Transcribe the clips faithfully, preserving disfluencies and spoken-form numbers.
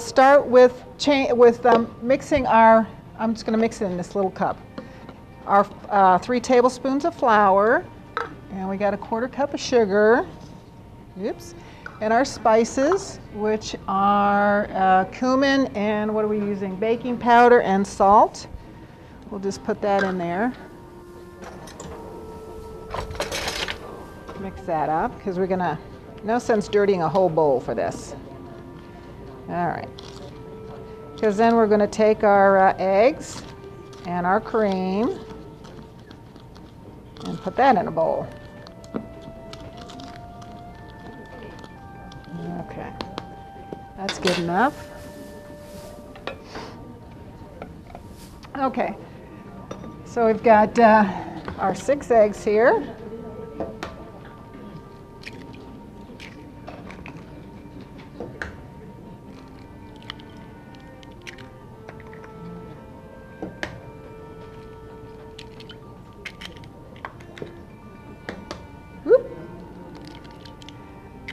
start with, with um, mixing our, I'm just going to mix it in this little cup, our uh, three tablespoons of flour, and we got a quarter cup of sugar, oops, and our spices, which are uh, cumin and what are we using? Baking powder and salt. We'll just put that in there. Mix that up, because we're gonna, no sense dirtying a whole bowl for this. All right, because then we're gonna take our uh, eggs and our cream and put that in a bowl. Okay, that's good enough. Okay, so we've got uh, our six eggs here.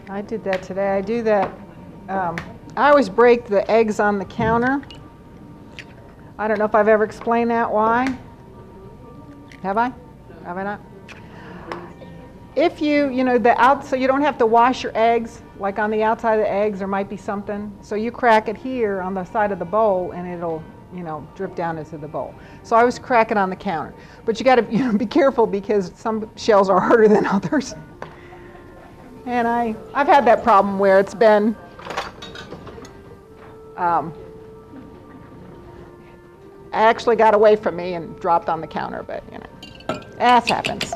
I did that today. I do that. Um, I always break the eggs on the counter. I don't know if I've ever explained that why. Have I? Have I not? If you, you know, the out, so you don't have to wash your eggs, like on the outside of the eggs, there might be something. So you crack it here on the side of the bowl and it'll, you know, drip down into the bowl. So I always crack it on the counter. But you got to, you know, be careful because some shells are harder than others. And I, I've had that problem where it's been, um, actually got away from me and dropped on the counter, but you know, that happens.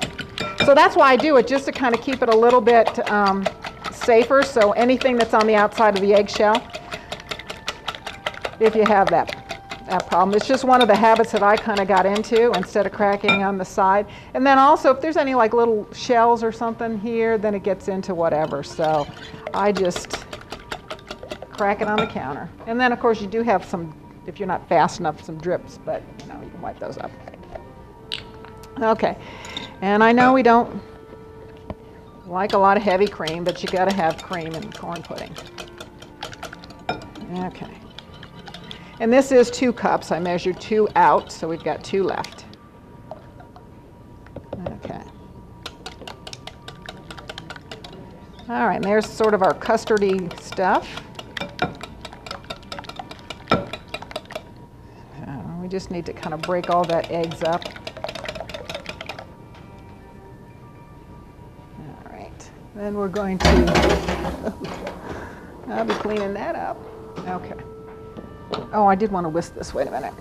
So that's why I do it, just to kind of keep it a little bit um, safer, so anything that's on the outside of the eggshell, if you have that, that problem. It's just one of the habits that I kind of got into instead of cracking on the side. And then also, if there's any like little shells or something here, then it gets into whatever. So I just crack it on the counter. And then of course you do have some, if you're not fast enough, some drips, but you know, you can wipe those up. Okay, and I know we don't like a lot of heavy cream, but you gotta have cream in corn pudding. Okay, and this is two cups. I measured two out, so we've got two left. Okay. All right, and there's sort of our custardy stuff. Just need to kind of break all that eggs up. All right, then we're going to, oh, I'll be cleaning that up. Okay. Oh, I did want to whisk this, wait a minute.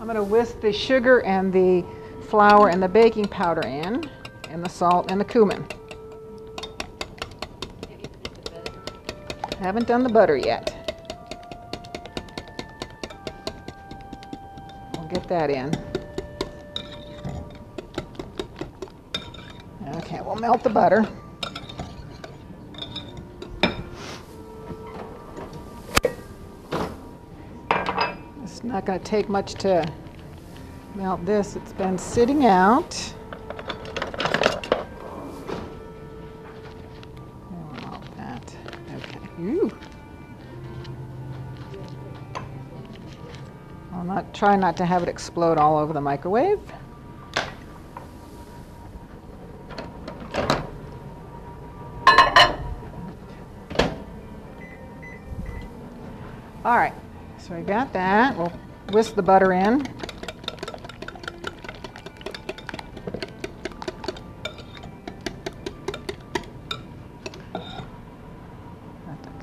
I'm gonna whisk the sugar and the flour and the baking powder in, and the salt and the cumin. I haven't done the butter yet. Get that in. Okay, we'll melt the butter. It's not going to take much to melt this. It's been sitting out. And we'll melt that. Okay. Ooh. Not, try not to have it explode all over the microwave. All right, so we got that. We'll whisk the butter in.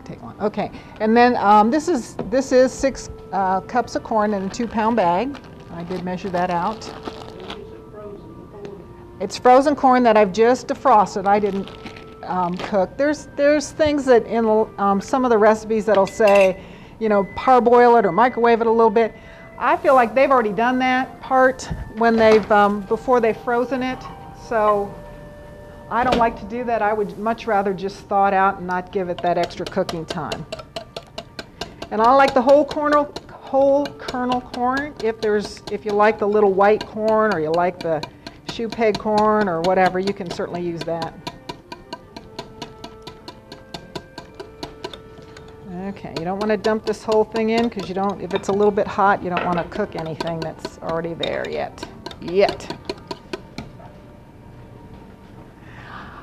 Take one. Okay, and then um, this is this is six. Uh, cups of corn in a two-pound bag. I did measure that out. It's frozen corn that I've just defrosted. I didn't um, cook. There's there's things that in um, some of the recipes that'll say, you know, parboil it or microwave it a little bit. I feel like they've already done that part when they've um, before they've frozen it. So I don't like to do that. I would much rather just thaw it out and not give it that extra cooking time. And I like the whole kernel, whole kernel corn. If there's, if you like the little white corn, or you like the shoe peg corn, or whatever, you can certainly use that. Okay, you don't want to dump this whole thing in because you don't, if it's a little bit hot, you don't want to cook anything that's already there yet. Yet.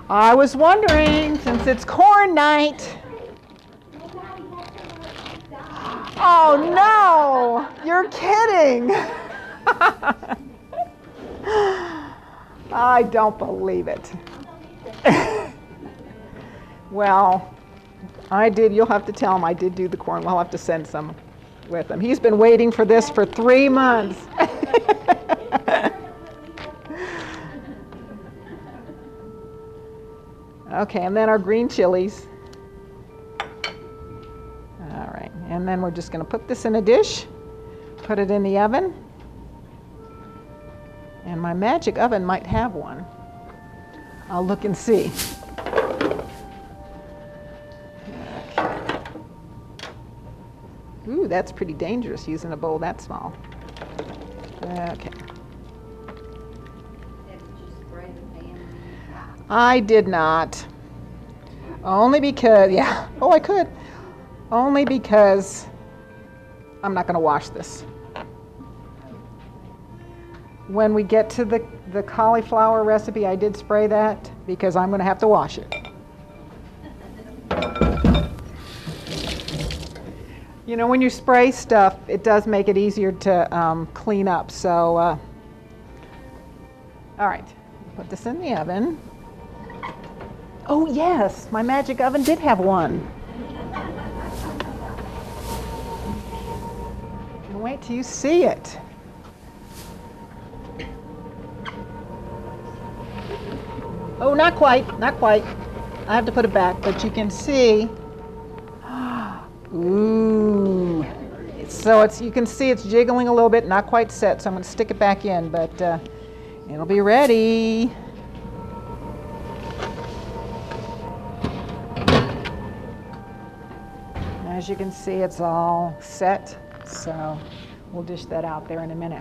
I was wondering, since it's corn night. Oh no, you're kidding. I don't believe it. Well, I did, you'll have to tell him I did do the corn. We'll have to send some with him. He's been waiting for this for three months. Okay, and then our green chilies. All right, and then we're just gonna put this in a dish, put it in the oven. And my magic oven might have one. I'll look and see. Ooh, that's pretty dangerous using a bowl that small. Okay. I did not. Only because, yeah, oh, I could. Only because I'm not going to wash this. When we get to the, the cauliflower recipe, I did spray that because I'm going to have to wash it. You know, when you spray stuff, it does make it easier to um, clean up. So, uh, all right, put this in the oven. Oh yes, my magic oven did have one. And wait till you see it. Oh, not quite, not quite. I have to put it back, but you can see. Ooh. So it's, you can see it's jiggling a little bit, not quite set, so I'm going to stick it back in, but uh, it'll be ready. As you can see, it's all set, so we'll dish that out there in a minute.